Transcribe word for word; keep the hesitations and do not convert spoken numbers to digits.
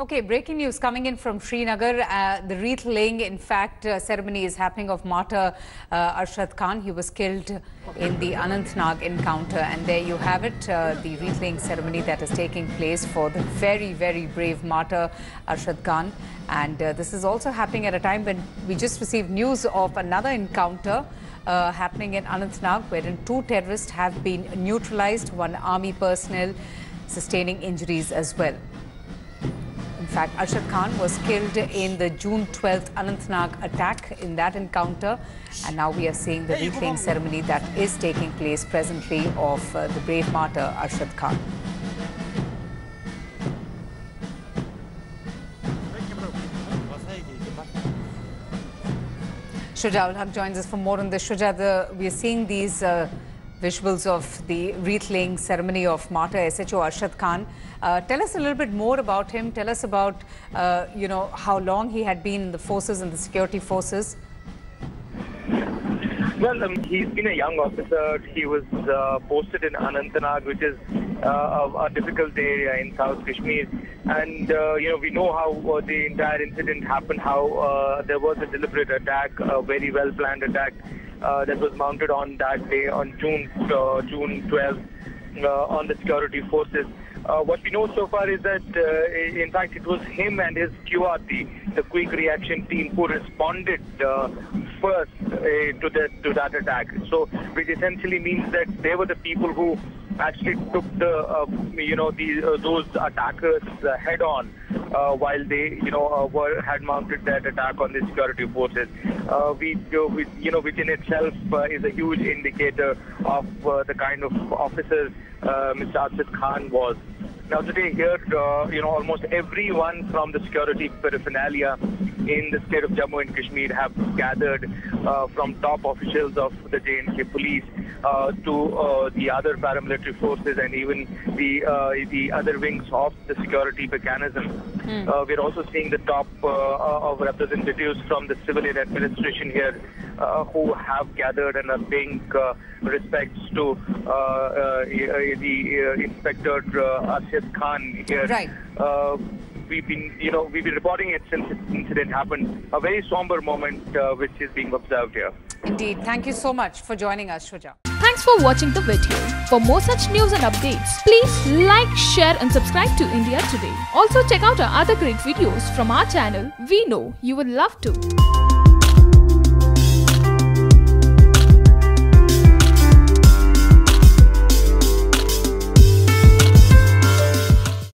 Okay, breaking news coming in from Srinagar. Uh, the wreath laying, in fact, uh, ceremony is happening of martyr uh, Arshad Khan. He was killed in the Anantnag encounter. And there you have it, uh, the wreath laying ceremony that is taking place for the very, very brave martyr Arshad Khan. And uh, this is also happening at a time when we just received news of another encounter uh, happening in Anantnag, wherein two terrorists have been neutralized, one army personnel sustaining injuries as well. In fact, Arshad Khan was killed in the June twelfth Anantnag attack in that encounter, and now we are seeing the wreath laying ceremony that is taking place presently of uh, the brave martyr Arshad Khan. Shujaul Haq joins us for more on this. Shuja, we are seeing these uh, visuals of the wreath laying ceremony of martyr S H O Arshad Khan. Uh, tell us a little bit more about him. Tell us about, uh, you know, how long he had been in the forces and the security forces. Well, um, he's been a young officer. He was uh, posted in Anantnag, which is uh, a, a difficult area in South Kashmir. And, uh, you know, we know how uh, the entire incident happened, how uh, there was a deliberate attack, a very well-planned attack. Uh, that was mounted on that day, on June uh, June twelfth, uh, on the security forces. Uh, what we know so far is that, uh, in fact, it was him and his Q R T, the Quick Reaction Team, who responded uh, first uh, to the to that attack. So, which essentially means that they were the people who actually took the uh, you know the uh, those attackers uh, head on uh, while they you know uh, were had mounted that attack on the security forces. Uh, we, uh, we you know which in itself uh, is a huge indicator of uh, the kind of officers uh, Mister Arshad Khan was. Now today here uh, you know almost everyone from the security paraphernalia in the state of Jammu and Kashmir have gathered uh, from top officials of the J and K police uh, to uh, the other paramilitary forces and even the uh, the other wings of the security mechanism. Mm. Uh, we're also seeing the top uh, of representatives from the civilian administration here uh, who have gathered and are paying uh, respects to uh, uh, the uh, Inspector uh, Arshad Khan here. Right. Uh, We've been, you know, we've been reporting it since the incident happened. A very somber moment uh, which is being observed here. Indeed. Thank you so much for joining us, Shuja. Thanks for watching the video. For more such news and updates, please like, share and subscribe to India Today. Also check out our other great videos from our channel. We know you would love to.